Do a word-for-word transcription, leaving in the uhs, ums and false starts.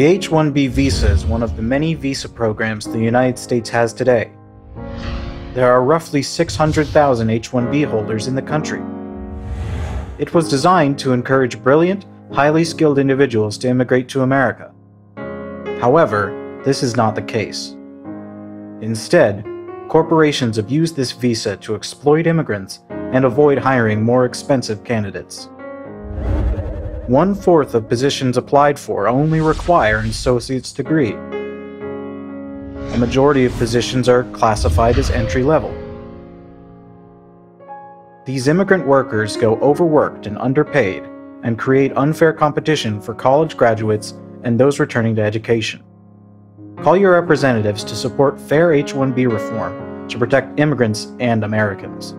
The H one B visa is one of the many visa programs the United States has today. There are roughly six hundred thousand H one B holders in the country. It was designed to encourage brilliant, highly skilled individuals to immigrate to America. However, this is not the case. Instead, corporations abuse this visa to exploit immigrants and avoid hiring more expensive candidates. One-fourth of positions applied for only require an associate's degree. A majority of positions are classified as entry-level. These immigrant workers go overworked and underpaid and create unfair competition for college graduates and those returning to education. Call your representatives to support fair H one B reform to protect immigrants and Americans.